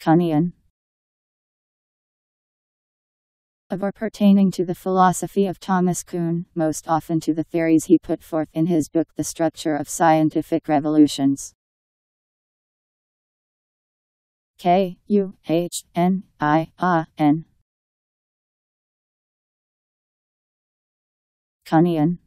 Kuhnian of or pertaining to the philosophy of Thomas Kuhn, most often to the theories he put forth in his book The Structure of Scientific Revolutions. Kuhnian